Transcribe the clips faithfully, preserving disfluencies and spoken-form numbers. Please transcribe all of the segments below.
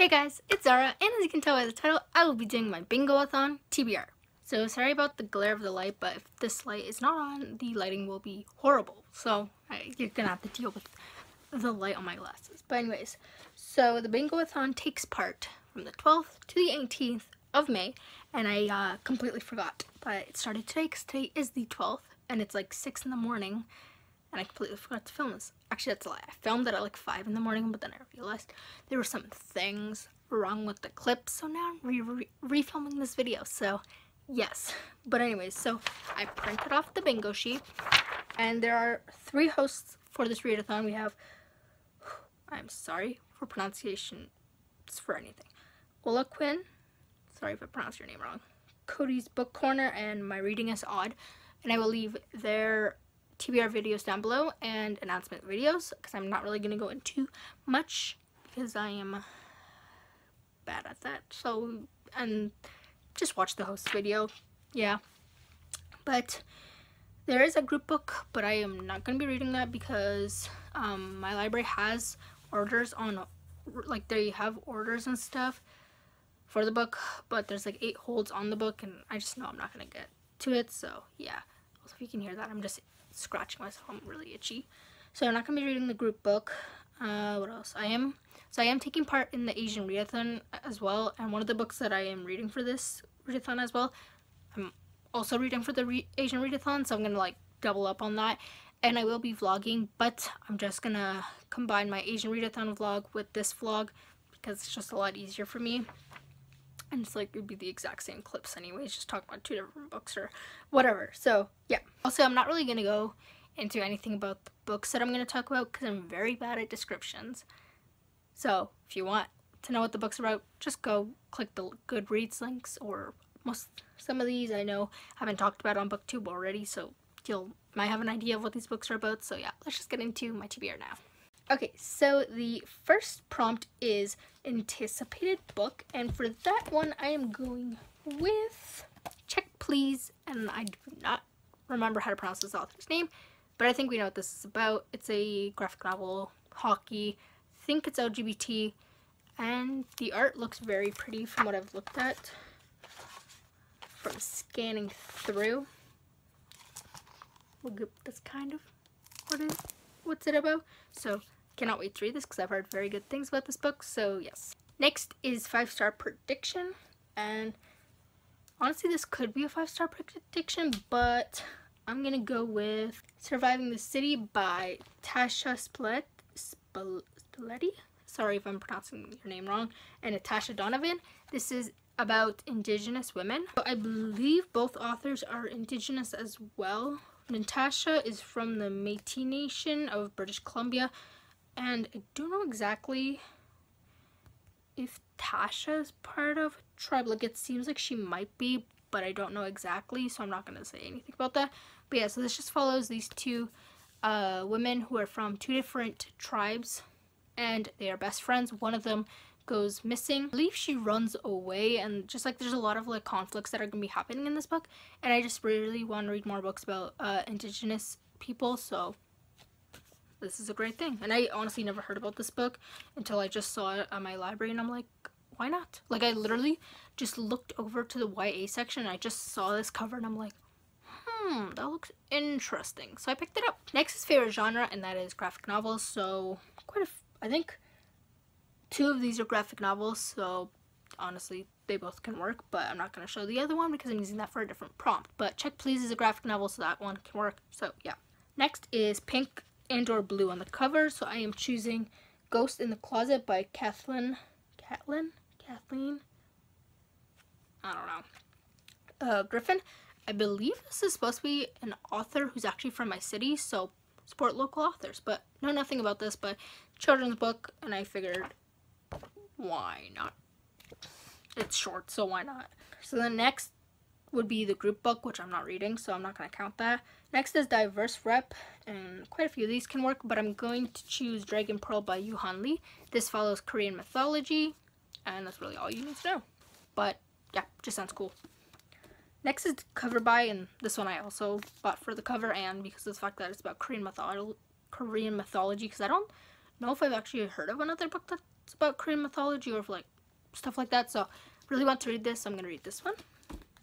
Hey guys, it's Zara, and as you can tell by the title, I will be doing my Bingoathon T B R. So sorry about the glare of the light, but if this light is not on, the lighting will be horrible. So I, you're gonna have to deal with the light on my glasses. But anyways, so the Bingoathon takes part from the twelfth to the eighteenth of May, and I uh, completely forgot. But it started today because today is the twelfth, and it's like six in the morning. And I completely forgot to film this. Actually, that's a lie. I filmed it at like five in the morning, but then I realized there were some things wrong with the clip. So now I'm re re refilming this video. So yes. But anyways, so I printed off the bingo sheet. And there are three hosts for this readathon. We have, I'm sorry for pronunciation, it's for anything. Ola Quinn, sorry if I pronounced your name wrong. Cody's Book Corner and My Reading is Odd. And I will leave their T B R videos down below and announcement videos, because I'm not really going to go into much because I am bad at that. So, and just watch the host video. Yeah. But there is a group book, but I am not going to be reading that because um, my library has orders on, like they have orders and stuff for the book, but there's like eight holds on the book and I just know I'm not going to get to it. So yeah. Also, if you can hear that, I'm just scratching myself, I'm really itchy. So I'm not gonna be reading the group book. Uh what else? I am so I am taking part in the Asian readathon as well, and one of the books that I am reading for this readathon as well, I'm also reading for the re Asian readathon, so I'm gonna like double up on that. And I will be vlogging, but I'm just gonna combine my Asian readathon vlog with this vlog because it's just a lot easier for me. And it's like, it would be the exact same clips anyways, just talk about two different books or whatever. So, yeah. Also, I'm not really going to go into anything about the books that I'm going to talk about because I'm very bad at descriptions. So, if you want to know what the book's about, just go click the Goodreads links, or most some of these I know have been talked about on BookTube already, so you'll might have an idea of what these books are about. So, yeah, let's just get into my T B R now. Okay, so the first prompt is anticipated book, and for that one I am going with Check, Please!, and I do not remember how to pronounce this author's name, but I think we know what this is about. It's a graphic novel, hockey, I think it's L G B T, and the art looks very pretty from what I've looked at from scanning through. That's kind of what it is. What's it about? So cannot wait to read this because I've heard very good things about this book. So yes. Next is five star prediction, and honestly this could be a five star prediction, but I'm gonna go with Surviving the City by Tasha Spillett, Spilletti. Sorry if I'm pronouncing your name wrong. And Natasha Donovan. This is about Indigenous women. So I believe both authors are Indigenous as well. Natasha is from the Métis Nation of British Columbia, and I don't know exactly if Tasha is part of a tribe. Like, it seems like she might be, but I don't know exactly, so I'm not going to say anything about that. But yeah, so this just follows these two uh, women who are from two different tribes, and they are best friends. One of them goes missing. I believe she runs away, and just like there's a lot of like conflicts that are gonna be happening in this book, and I just really want to read more books about uh, Indigenous people, so this is a great thing. And I honestly never heard about this book until I just saw it at my library, and I'm like, why not? Like, I literally just looked over to the Y A section and I just saw this cover and I'm like, hmm, that looks interesting, so I picked it up. Next is favorite genre, and that is graphic novels. So quite a f I think two of these are graphic novels, so honestly, they both can work, but I'm not going to show the other one because I'm using that for a different prompt. But Check, Please! Is a graphic novel, so that one can work, so yeah. Next is pink and or blue on the cover, so I am choosing Ghost in the Closet by Kathleen, Kathleen, Kathleen, I don't know, uh, Griffin. I believe this is supposed to be an author who's actually from my city, so support local authors, but know nothing about this, but children's book, and I figured, why not? It's short, so why not? So the next would be the group book, which I'm not reading, so I'm not going to count that. Next is diverse rep, and quite a few of these can work, but I'm going to choose Dragon Pearl by Yoon Ha Lee. This follows Korean mythology, and that's really all you need to know. But yeah, just sounds cool. Next is cover by, and this one I also bought for the cover and because of the fact that it's about Korean mythology, Korean mythology, because I don't know if I've actually heard of another book that It's about Korean mythology or like stuff like that. So I really want to read this. I'm going to read this one.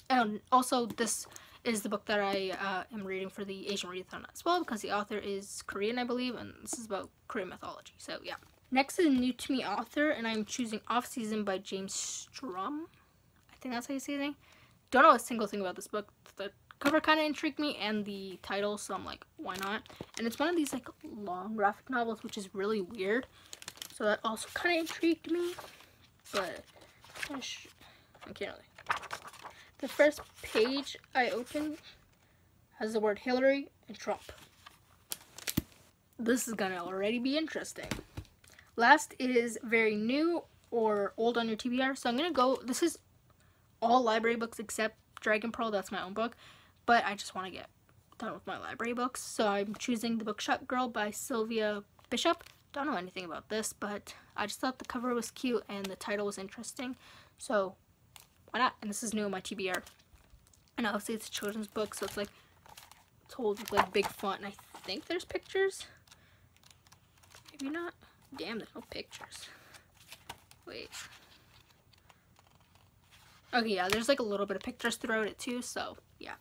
And also this is the book that I uh, am reading for the Asian Readathon as well, because the author is Korean, I believe, and this is about Korean mythology. So yeah. Next is a new to me author, and I'm choosing Off Season by James Sturm. I think that's how you say his name. Don't know a single thing about this book. The cover kind of intrigued me and the title, so I'm like, why not? And it's one of these like long graphic novels, which is really weird. So that also kind of intrigued me, but I can't really. The first page I opened has the word Hillary and Trump. This is gonna already be interesting. Last is very new or old on your T B R. So I'm gonna go, this is all library books except Dragon Pearl, that's my own book, but I just want to get done with my library books. So I'm choosing The Bookshop Girl by Sylvia Bishop. Don't know anything about this, but I just thought the cover was cute and the title was interesting, so why not? And this is new in my T B R, and obviously it's a children's book, so it's like told with like big font, and I think there's pictures, maybe not. Damn, there's no pictures. Wait. Okay, yeah, there's like a little bit of pictures throughout it too, so yeah.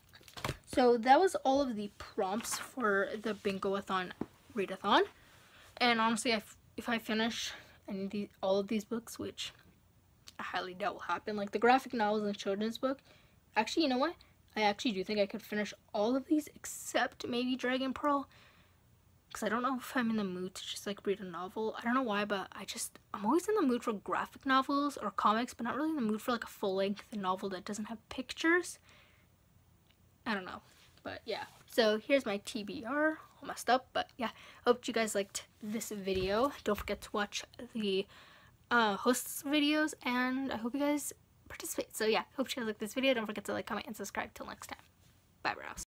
So that was all of the prompts for the Bingoathon readathon. And honestly, if, if I finish any of these, all of these books, which I highly doubt will happen, like the graphic novels and the children's book, actually, you know what? I actually do think I could finish all of these except maybe Dragon Pearl. Because I don't know if I'm in the mood to just like read a novel. I don't know why, but I just, I'm always in the mood for graphic novels or comics, but not really in the mood for like a full-length novel that doesn't have pictures. I don't know, but yeah. So here's my T B R, all messed up, but yeah. Hope you guys liked this video. Don't forget to watch the uh, hosts videos, and I hope you guys participate. So yeah, hope you guys liked this video. Don't forget to like, comment, and subscribe. Till next time. Bye, bros.